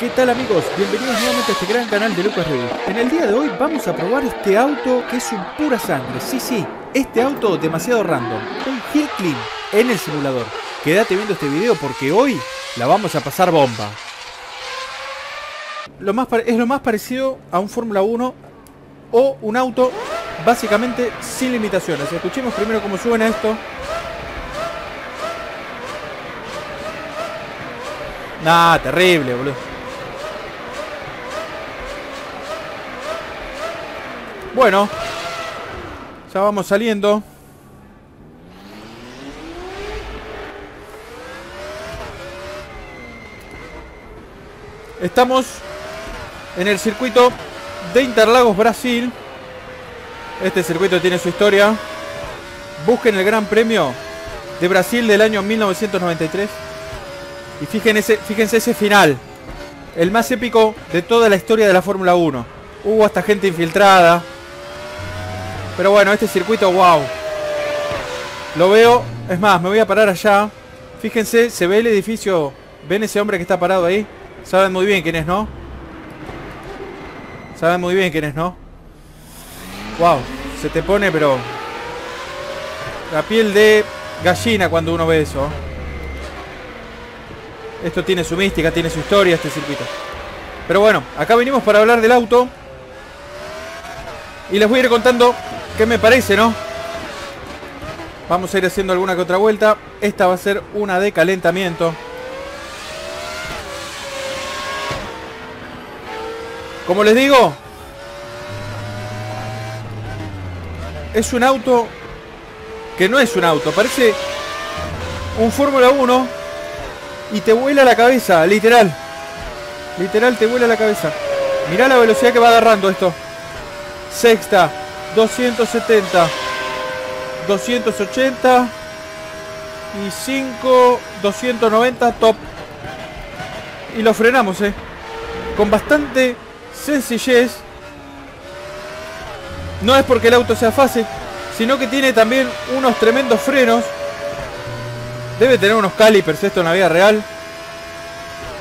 ¿Qué tal amigos? Bienvenidos nuevamente a este gran canal de Lucas Reduto. En el día de hoy vamos a probar este auto que es un pura sangre. Sí, este auto demasiado random. Un Hill Climb en el simulador. Quédate viendo este video porque hoy la vamos a pasar bomba. Es lo más parecido a un Fórmula 1 o un auto básicamente sin limitaciones. Escuchemos primero cómo suena esto. Nah, terrible, boludo. Bueno, ya vamos saliendo. Estamos en el circuito de Interlagos, Brasil. Este circuito tiene su historia. Busquen el Gran Premio de Brasil del año 1993. Y fíjense ese final. El más épico de toda la historia de la Fórmula 1. Hubo hasta gente infiltrada. Pero bueno, este circuito, wow. Lo veo. Es más, me voy a parar allá. Fíjense, se ve el edificio. ¿Ven ese hombre que está parado ahí? Saben muy bien quién es, ¿no? Saben muy bien quién es, ¿no? Wow, se te pone, pero... la piel de gallina cuando uno ve eso. Esto tiene su mística, tiene su historia, este circuito. Pero bueno, acá venimos para hablar del auto. Y les voy a ir contando... ¿qué me parece, no? Vamos a ir haciendo alguna que otra vuelta. Esta va a ser una de calentamiento. Como les digo, es un auto que no es un auto. Parece un Fórmula 1 y te vuela la cabeza, literal. Literal te vuela la cabeza. Mirá la velocidad que va agarrando esto. Sexta, 270, 280 y 5, 290, top. Y lo frenamos, con bastante sencillez. No es porque el auto sea fácil, sino que tiene también unos tremendos frenos. Debe tener unos calipers esto en la vida real.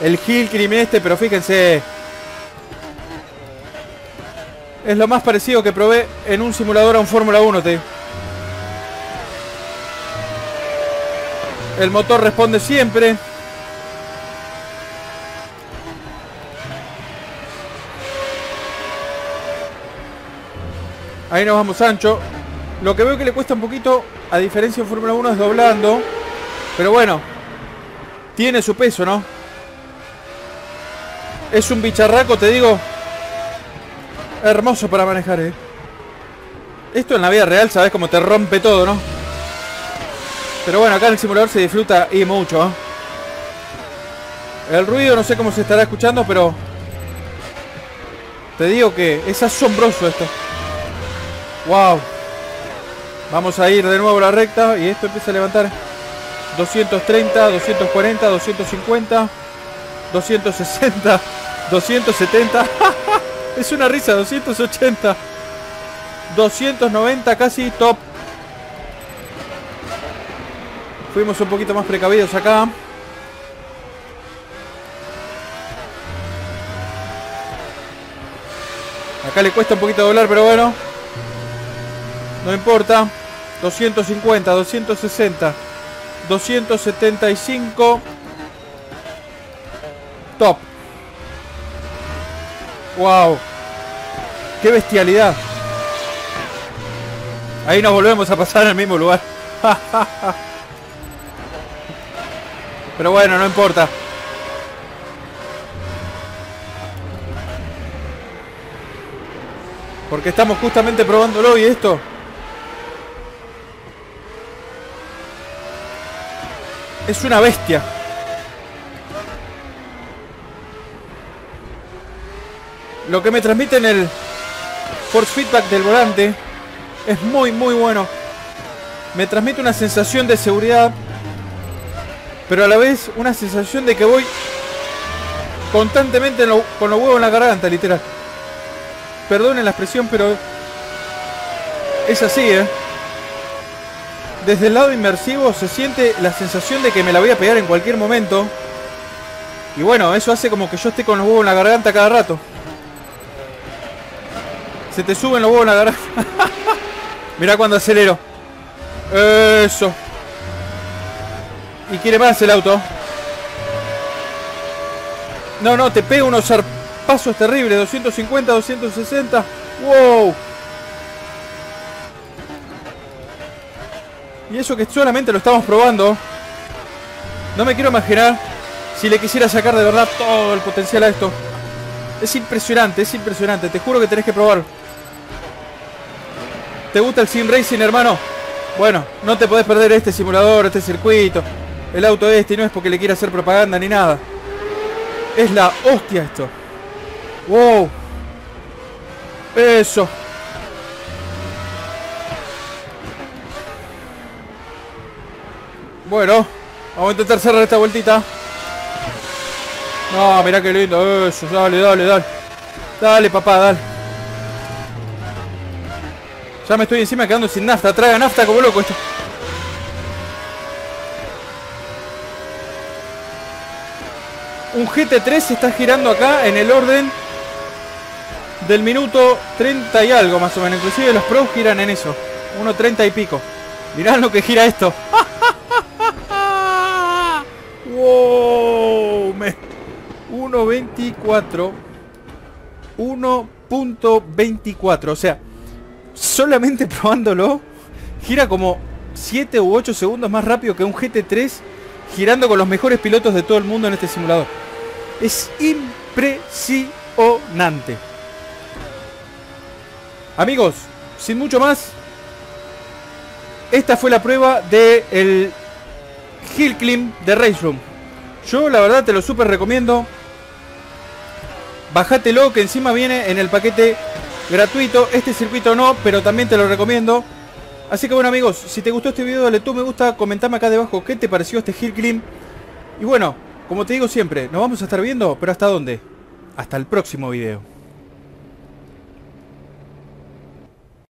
El Hill Climb este, pero fíjense... es lo más parecido que probé en un simulador a un Fórmula 1, te digo. El motor responde siempre. Ahí nos vamos ancho. Lo que veo que le cuesta un poquito, a diferencia de Fórmula 1, es doblando. Pero bueno, tiene su peso, ¿no? Es un bicharraco, te digo. Hermoso para manejar, Esto en la vida real, sabes cómo te rompe todo, ¿no? Pero bueno, acá en el simulador se disfruta y mucho, El ruido no sé cómo se estará escuchando, pero... te digo que es asombroso esto. ¡Wow! Vamos a ir de nuevo a la recta y esto empieza a levantar. 230, 240, 250, 260, 270... es una risa, 280, 290, casi top. Fuimos un poquito más precavidos acá. Acá le cuesta un poquito doblar, pero bueno, no importa. 250, 260, 275, top. Wow, qué bestialidad. Ahí nos volvemos a pasar al mismo lugar. Pero bueno, no importa. Porque estamos justamente probándolo y esto. Es una bestia. Lo que me transmiten el force feedback del volante es muy bueno. Me transmite una sensación de seguridad, pero a la vez una sensación de que voy constantemente con los huevos en la garganta, literal. Perdonen la expresión, pero es así, Desde el lado inmersivo se siente la sensación de que me la voy a pegar en cualquier momento. Y bueno, eso hace como que yo esté con los huevos en la garganta cada rato. Se te suben los huevos en la garganta. Mirá cuando acelero. Eso. Y quiere más el auto. No, no, te pega unos zarpazos terribles. 250, 260. Wow. Y eso que solamente lo estamos probando. No me quiero imaginar si le quisiera sacar de verdad todo el potencial a esto. Es impresionante, te juro que tenés que probar. ¿Te gusta el sim racing, hermano? Bueno, no te podés perder este simulador, este circuito. El auto este, no es porque le quiera hacer propaganda ni nada. Es la hostia esto. Wow. Eso. Bueno, vamos a intentar cerrar esta vueltita. No, mirá qué lindo eso. Dale, dale, dale. Dale, papá, dale. Ya me estoy encima quedando sin nafta. Traga nafta como loco esto. Un GT3 se está girando acá en el orden del minuto 30 y algo más o menos. Inclusive los pros giran en eso. 1.30 y pico. Mirá lo que gira esto. ¡Wow! 1.24. 1.24. O sea, solamente probándolo, gira como 7 u 8 segundos más rápido que un GT3 girando con los mejores pilotos de todo el mundo en este simulador. Es impresionante. Amigos, sin mucho más, esta fue la prueba del Hill Climb de Race Room. Yo la verdad te lo súper recomiendo. Bájatelo, que encima viene en el paquete gratuito. Este circuito no, pero también te lo recomiendo. Así que bueno amigos, si te gustó este video dale tu me gusta, comentame acá debajo qué te pareció este Hill Climb. Y bueno, como te digo siempre, nos vamos a estar viendo, pero ¿hasta dónde? Hasta el próximo video.